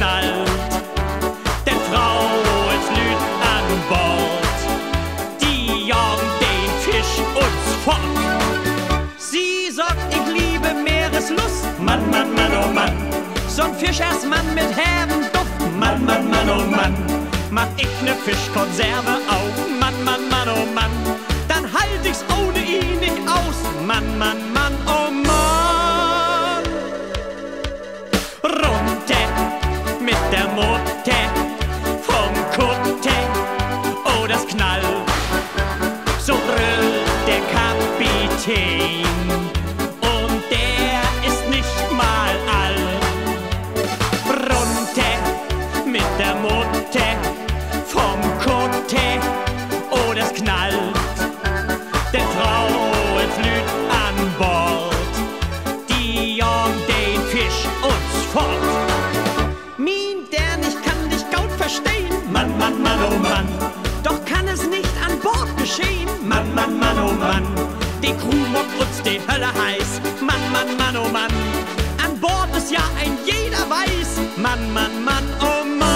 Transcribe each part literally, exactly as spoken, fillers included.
knallt. Denn Frauen blüht an Bord, die jagen den Fisch uns fort. Sie sagt, ich liebe Meereslust. Mann, Mann, Mann, oh Mann, so'n Fischersmann mit Herrenduft. Mann, Mann, Mann, oh Mann, mach ich ne Fischkonserve auf. Mann, Mann, Mann, oh Mann, dann halt ich's ohne ihn nicht aus. Mann, Mann, Mann, oh Mann. Runter mit der Mutter vom Kutter, oh das knallt. So brüllt der Kapitän und der ist nicht mal alt. Runter mit der Mutter vom Kutter, oh das knallt. Denn Frauen flüht an Bord, die jagen den Fisch uns fort. Min der nicht kann dich gut verstehen. Mann, Mann, Mann, oh Mann, doch kann es nicht an Bord geschehen. Mann, Mann, Mann, oh Mann, die Crew mockt uns die Hölle heiß. Mann, Mann, Mann, oh Mann, an Bord ist ja ein jeder weiß. Mann, Mann, Mann, oh Mann.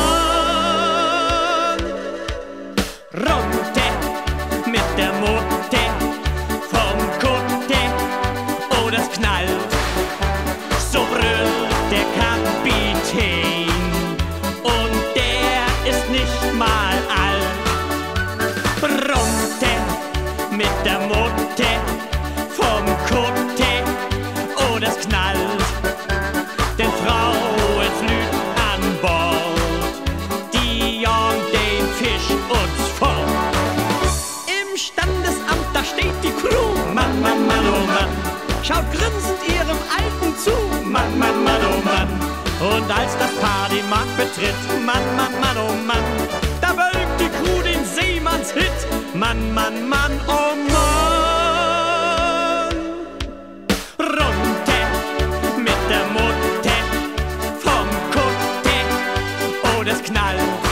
Runter mit der Mutter vom Kutter, oh das knallt. So brüllt der Kapitän und der ist nicht mal alt. Runter mit der Mutter vom Kutter, oh das knallt. Denn Frauen flüht an Bord, die jagen den Fisch uns fort. Im Standesamt, da steht die Crew. Mann, Mann, Mann, oh Mann, schaut grinsend ihrem Alten zu. Mann, Mann, Mann, oh Mann, und als das Paar den Markt betritt. Mann, Mann, Mann, oh Mann, da wölkt die Crew den Seemannshit. Mann, Mann, Mann, oh Mann. Runter mit der Mutter vom Kutter, oh das knallt.